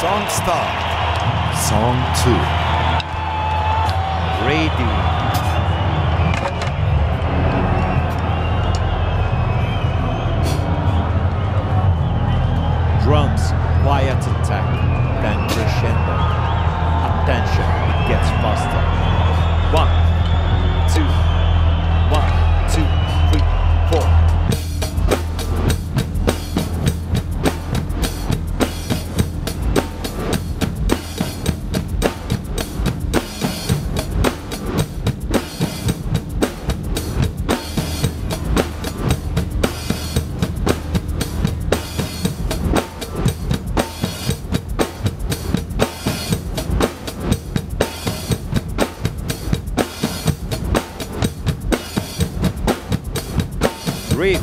Song start. Song 2. Brady. Drums, quiet attack, then crescendo. Attention, it gets faster. 1, 2, 1, 2, 3, 4. Riff,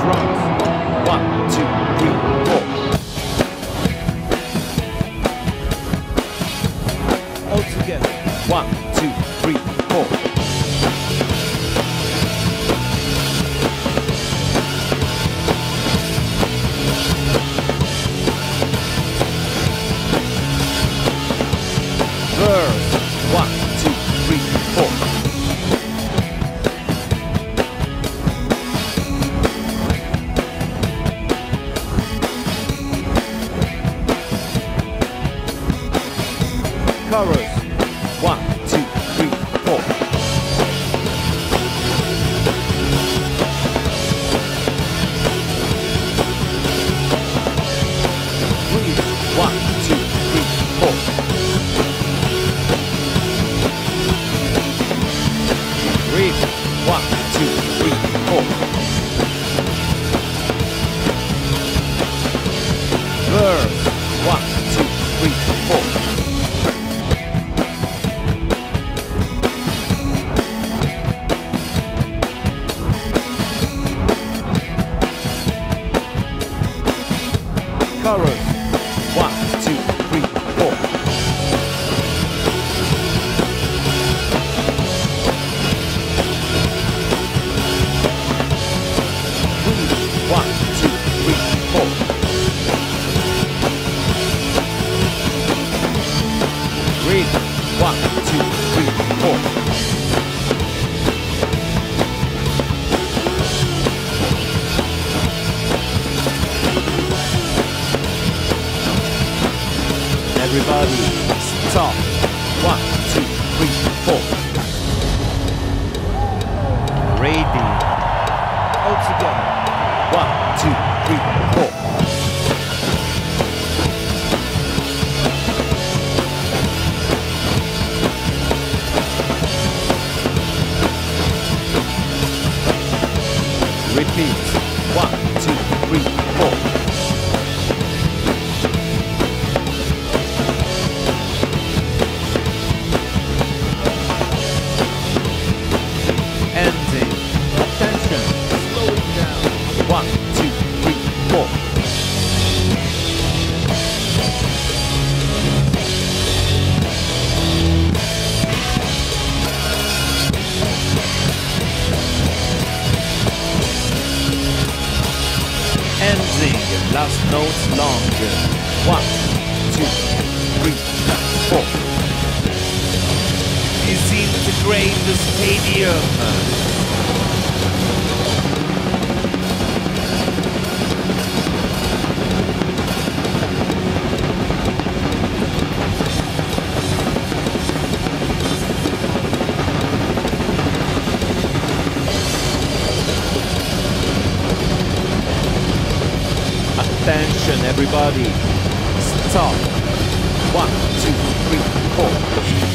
Drums, 1, 2, 3, 4. All together, 1, 2, 3, 4. Chorus, 1, 2, 3, 4. Breathe, 1, 2, 3, 4. Breathe, 1, 2, 3, 4. Burn, 1, 2, 3, 4. Chorus, 1, 2, 3, 4. Breathe, 1, 2, 3, 4. Breathe, 1, 2, 3, 4. Everybody, stop. 1, 2, 3, 4. Ready. All together. 1, 2, 3, 4. Repeat. 1, 2, 3, 4. Last notes longer. 1, 2, 3, 4. Disintegrate the stadium. Attention, everybody. Stop. 1, 2, 3, 4.